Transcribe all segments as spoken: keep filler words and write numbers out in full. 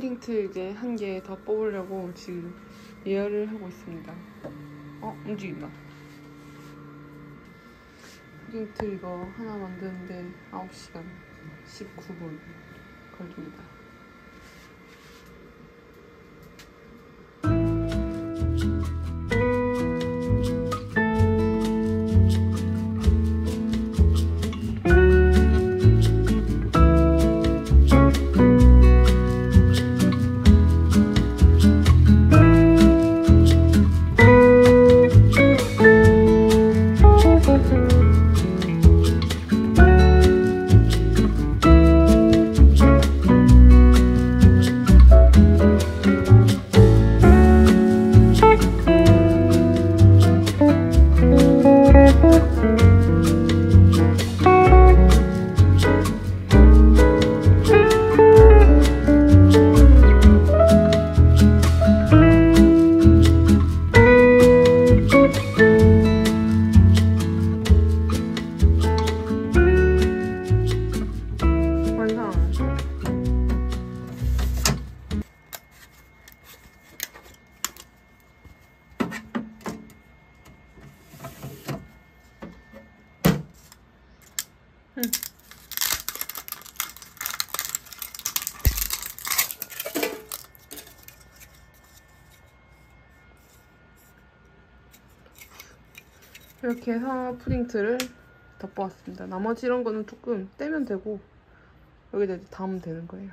프린트 이제 한 개 더 뽑으려고 지금 예열을 하고 있습니다. 어? 움직인다. 프린트 이거 하나 만드는데 아홉 시간 십구 분 걸립니다. 이렇게 해서 프린트를 덮어왔습니다. 나머지 이런 거는 조금 떼면 되고 여기다 이제 담으면 되는 거예요.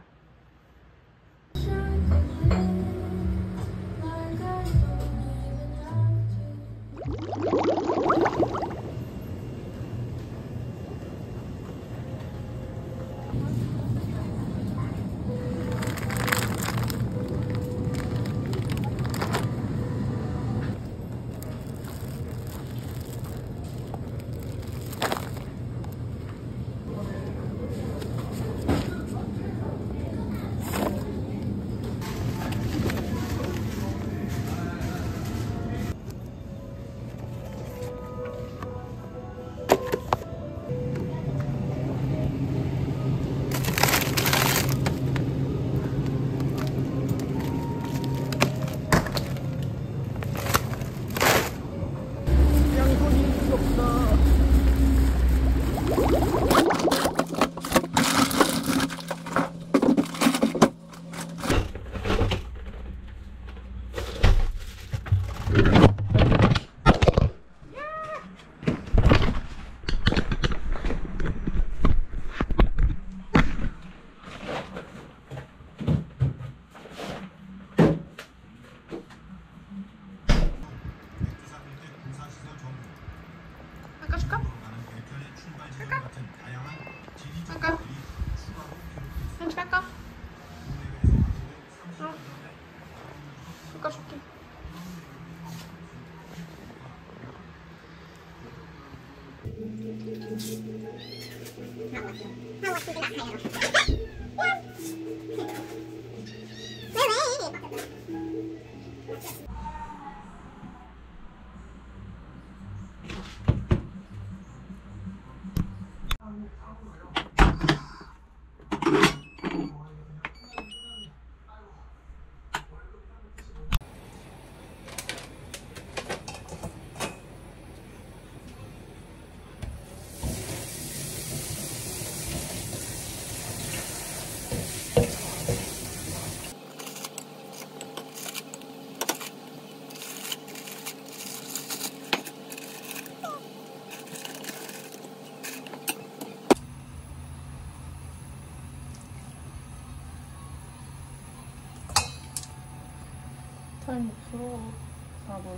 목소로 밥을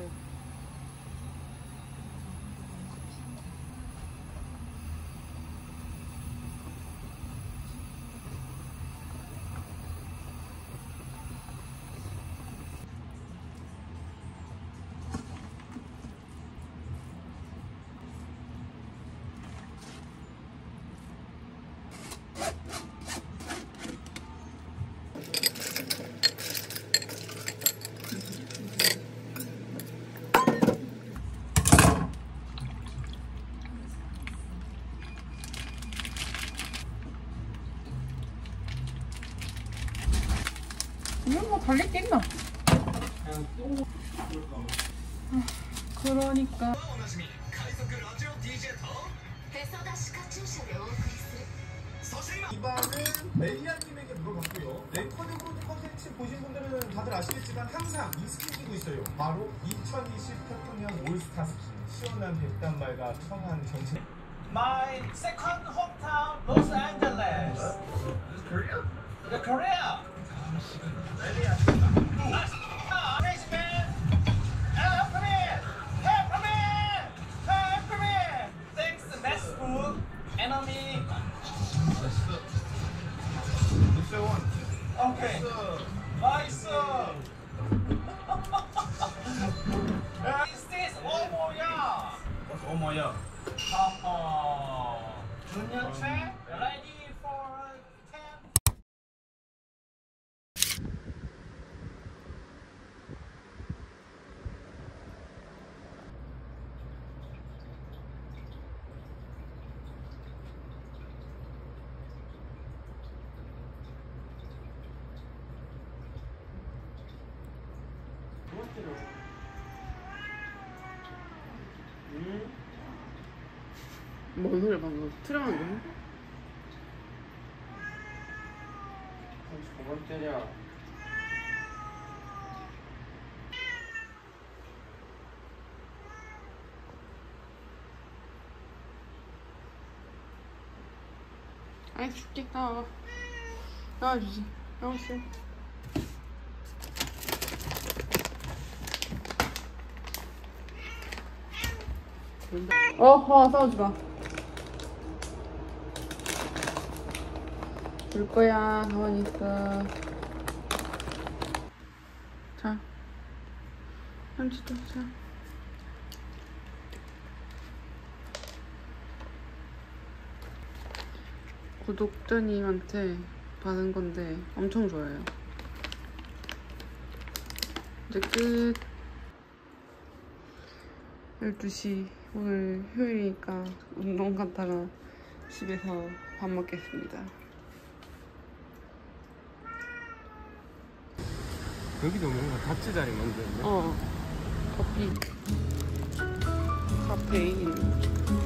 또 달릴 게 있나? 그러니까. 이방은 메이아님에게 물어봤고요. 레코드로 컨텐츠 보신 분들은 다들 아시겠지만 항상 이 스킨이고 있어요. 바로 이천이십 태평양 올스타 스킨. 시원한 백단말과 청한 정신. My second hometown, Los Angeles. Korea? The Korea. Okay. Nice. Is this Omoya? What's Omoya? Oh. Junior Che, ready for ten. 뭔 소리야 방금 트라운 거야? 삼십오 번 때려. 아이 죽겠다. 나와주지. 나와주세요. 어허 싸우지마. 줄거야 가만히 있어. 자 삼십 도 자 구독자님한테 받은 건데 엄청 좋아요. 이제 끝. 열두 시 오늘 휴일이니까 운동 갔다가 집에서 밥 먹겠습니다. 여기도 뭔가 같이 자리 만드는데? 어 커피 카페인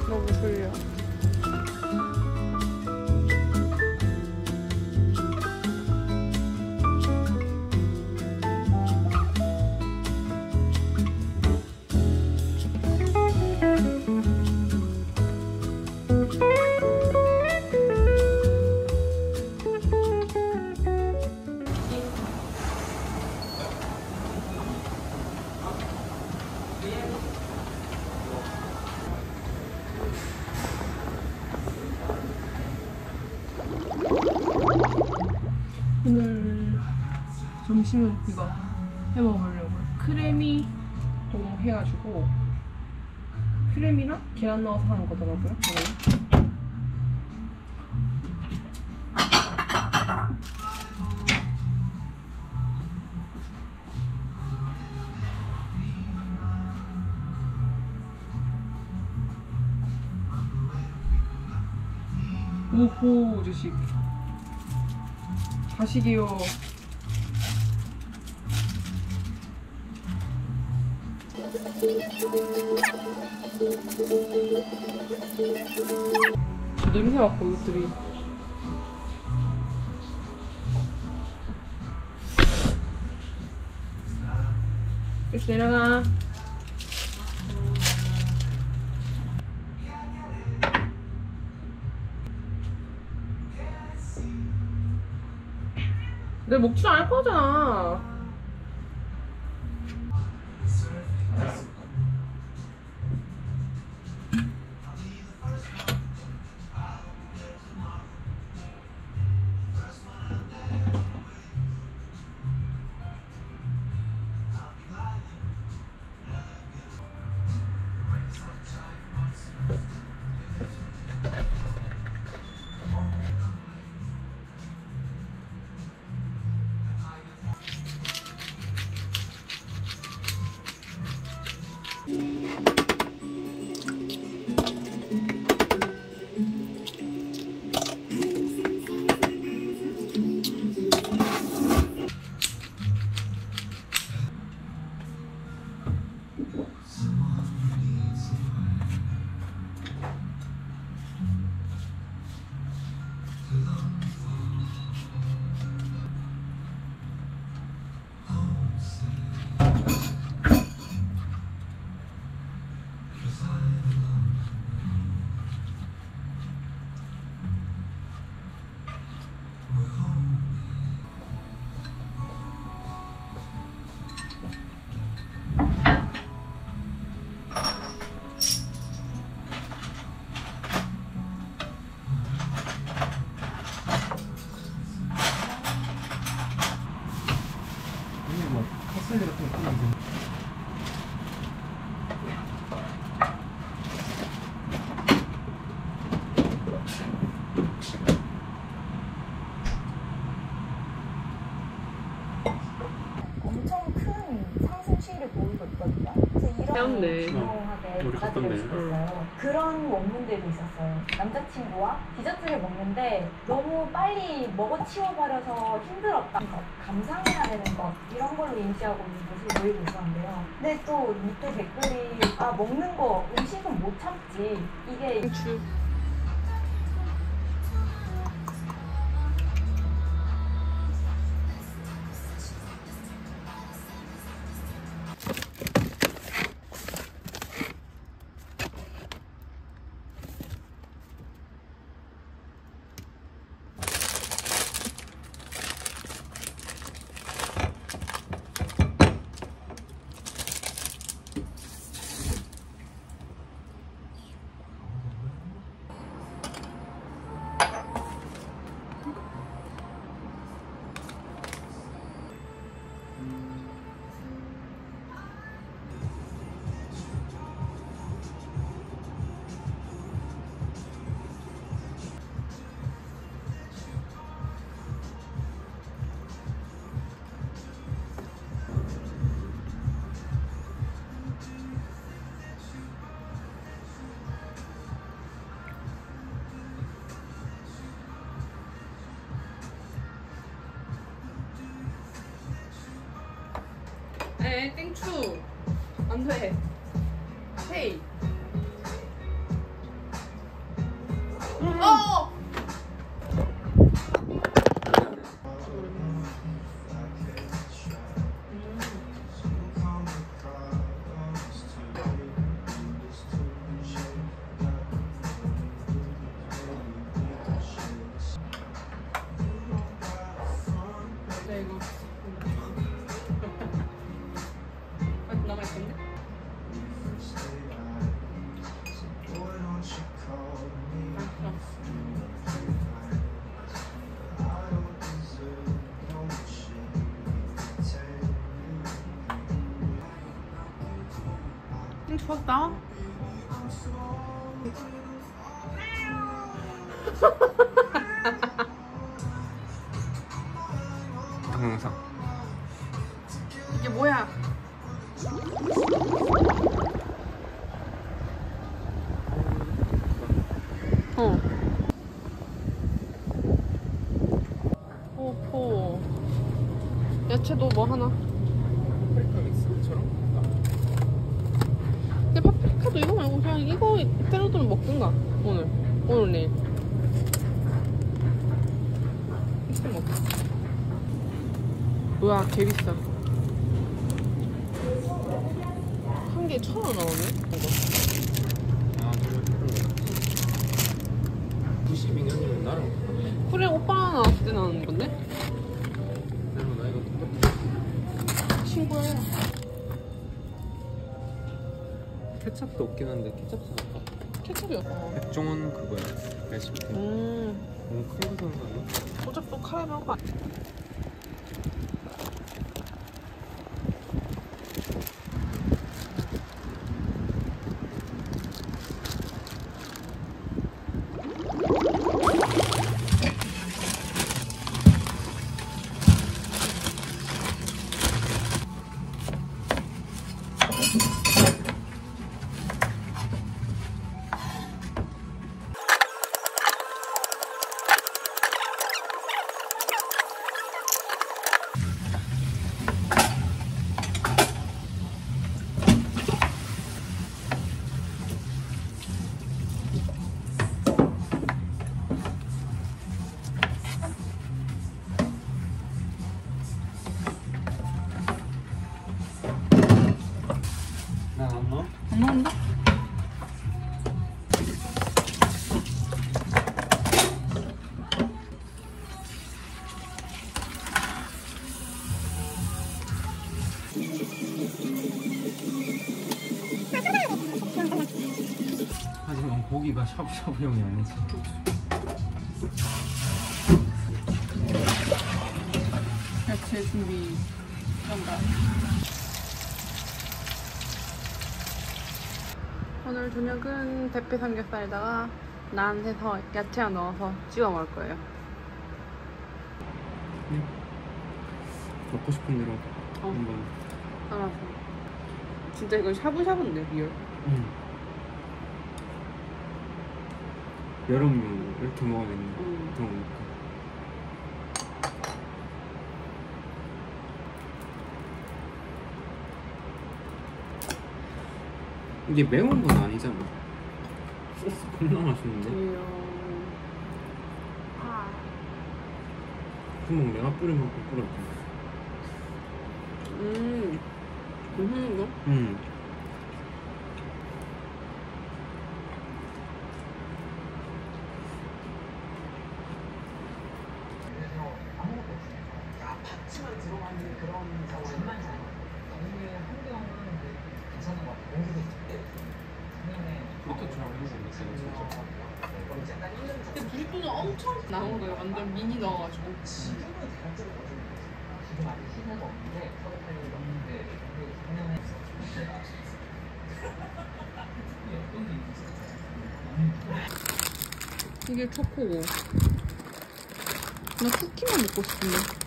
너무 졸려. 오늘 점심은 이거 해먹으려고 크래미 뭐 해가지고 크래미랑 계란 넣어서 하는 거더라고요. 오호 자식 자식이요. 냄새 맡고 이것들이 이렇게 내려가. 내 먹지 않을 거잖아. 헛슬리가 또 있거든요. 엄청 큰 상승 시위를 보이고 있거든요. 그래서 이런 유명하게 받아들일 수 있어요. 그런 원문들이 있었어요. 남자친구와 디저트를 먹는데 너무 빨리 먹어치워버려서 힘들었다. 감상해야 되는 것 이런 걸로 인지하고 있는 모습을 보이고 있었는데요. 근데 또 밑에 댓글이 아 먹는 거 음식은 못 참지. 이게 그치. 에 땡추 안돼 헤이 음. 어! 추웠다. 항상 이게 뭐야? 어. 오포. 야채도 뭐 하나? 파프리카 믹스처럼? 파프리카도 이거 말고 그냥 이거 페로도는 먹든가. 오늘 오늘 내일 이렇게 먹어. 뭐야 개 비싸. 한 개에 천 원 나오네. 이거 아 구십이 년이면 나랑 그래 오빠 나왔을 때 나오는 건데? 나 이거 친구야. 케첩도 없긴 한데 케첩 사갈까? 케첩이 없어. 백종원 그거야 레시피. 음. 너무 큰 거 사는 거 아니야? 어차피 카레 먹을 거 아니야? 하지만 고기가 샤브샤브용이 아니지. 야채 준비. 그런가? 오늘 저녁은 대패 삼겹살에다가 난해서 야채 넣어서 찍어 먹을 거예요. 응. 먹고 싶은 대로 어. 한번. 알았어. 진짜 이건 샤브샤브인데 리얼. 응. 여름용 이렇게 먹으면 응. 그런 거 먹고. 이게 매운 건 아니잖아. 소스 겁나 맛있는데? 이야... 아... 구멍 내가 뿌린 만큼 뿌렸다. 음... 괜찮은 거? 음. 근데 브리또는 엄청 나온 거예요. 완전 미니 넣어가지고. 이게 초코고. 나 쿠키만 먹고 싶은데.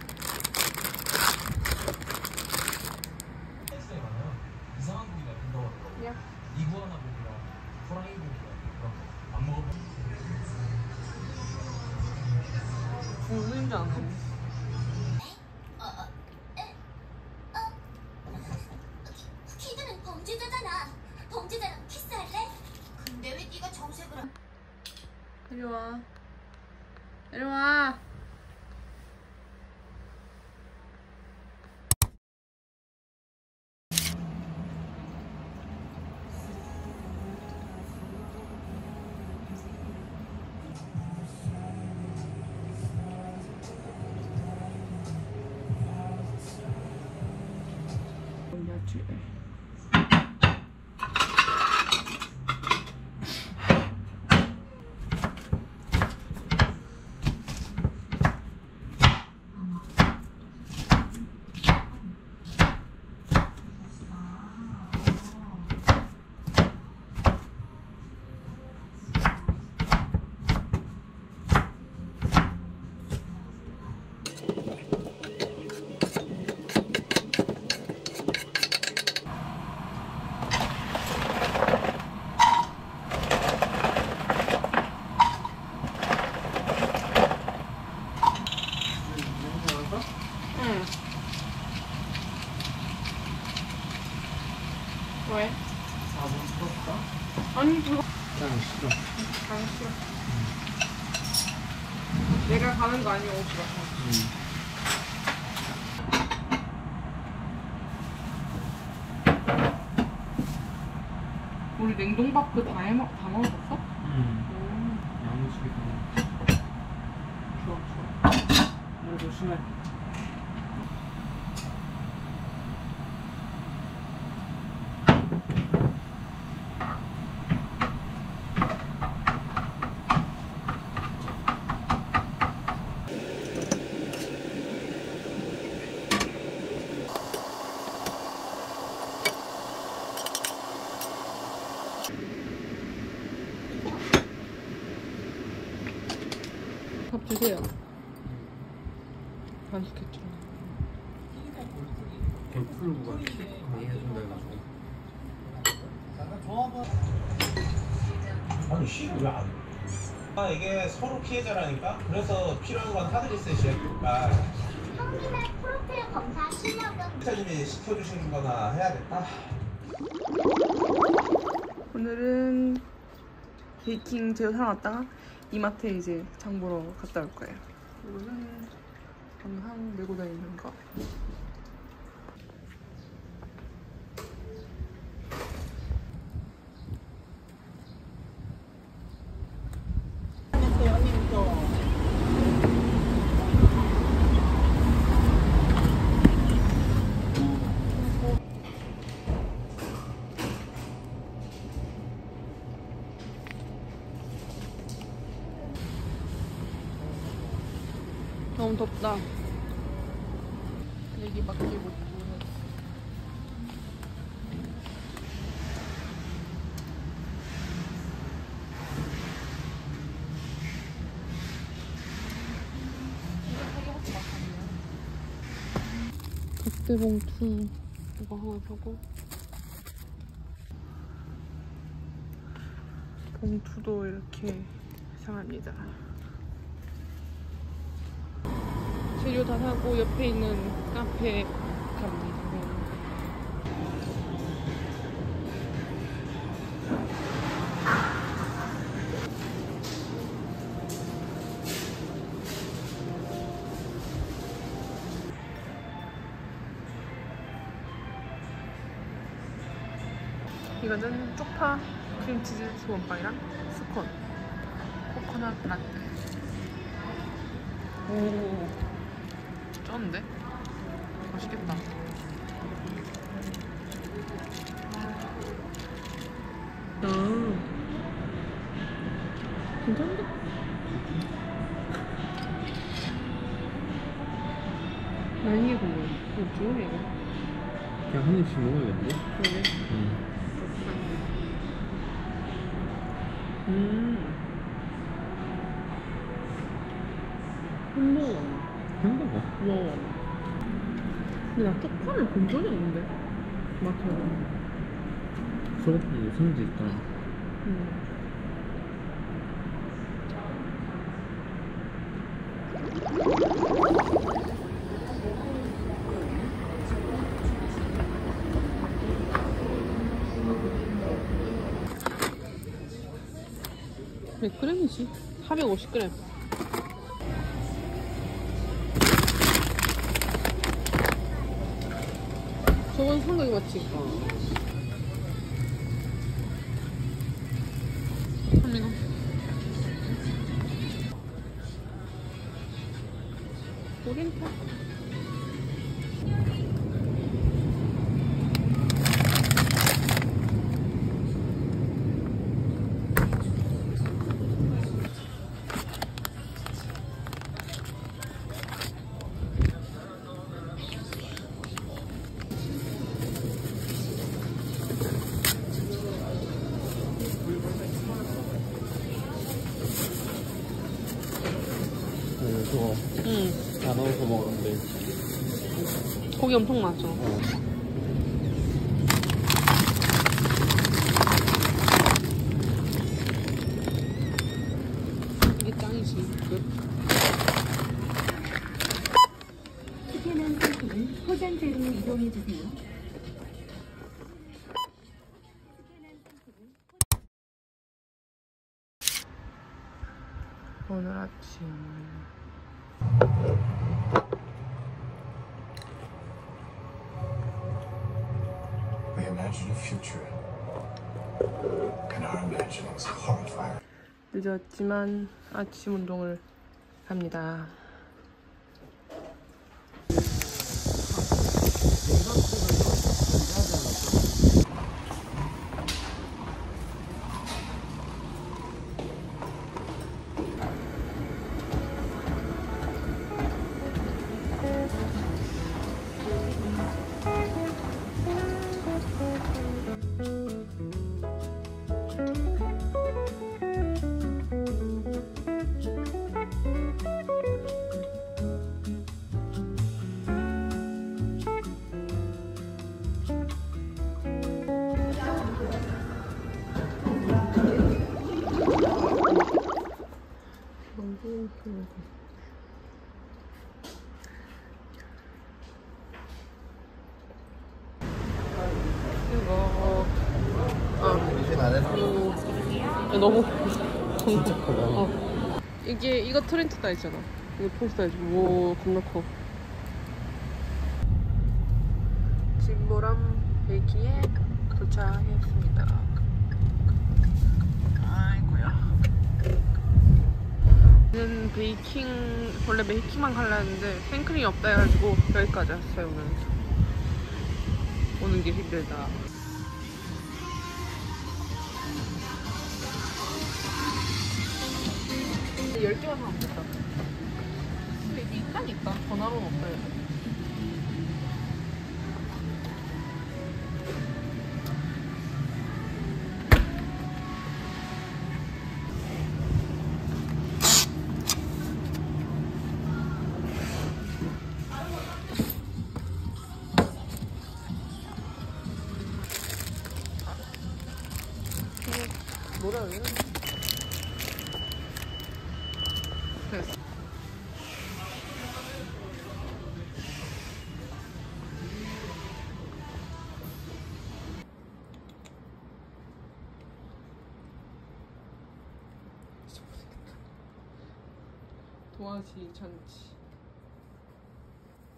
이리와 이리와 올려줘. 왜? 아, 뭐 부럽다? 아니, 그거 난 싫어. 난 싫어. 응. 내가 가는 거 아니야, 오지 마서. 응. 우리 냉동밥도 다 해먹, 다 먹었어? 응. 양식이 다 먹었어. 좋아, 좋아. 물 조심해. 밥 주세요. 반숙했죠. 배풀고가 많이 해준다 해가지고. 아니 씨 왜 안 해? 아 이게 서로 피해자라니까? 그래서 필요한 건 타드리셋이니까 형님의 프로필 검사 실력은? 피해자님이 시켜주신 거나 해야겠다. 오늘은 베이킹 재료 사러 왔다가 이마트에 이제 장 보러 갔다 올 거예요. 이거는 항상 메고 다니는 거. 너무 덥다. 얘기 맡기고 있고. 롯데봉투 이거 하나 사고, 봉투도 이렇게 상합니다. 재료 다 사고 옆에 있는 카페 갑니다. 이거는 쪽파 크림치즈 소금빵이랑 스콘 코코넛 라떼. 오, 쩐데? 맛있겠다. 음, 괜찮은데? 난이게 궁금해. 이거 좋네 이거. 그냥 한 입씩 먹어야겠는데? 그래? 응. 음, 햄버거 햄버거? 와, 근데 나 쪽파를 본 적이 없는데? 맞아, 소고기 성지 있다. 응. 몇 그램이지? 사백오십 그램. 저건 삼각이 맞지? 어. 삼미가. 오렌타. 응. 다 넣어서 먹었는데 고기 엄청 많죠. 어. 이게 짱이지. 튀겨난 상품은 포장재로 이동해주세요. 오늘 아침 We imagine a future and our imagining is horrifying. 늦었지만 아침 운동을 합니다. 너무 진짜 커요. 어. 이게 이거 트렌치다 있잖아. 이거 포스터에 뭐 겁나 커. 진보람 베이킹에 도착했습니다. 아이고야. 저는 베이킹 원래 베이킹만 가려 했는데 생크림이 없다 해가지고 여기까지 왔어요. 오늘 오는 게 힘들다. 열 개만 하면 됐다. 근데 이게 있다니까. 전화로는 없어요. 돌아. 도화지 잔치.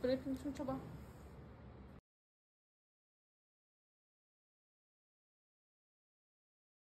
브레이핑 춤춰봐.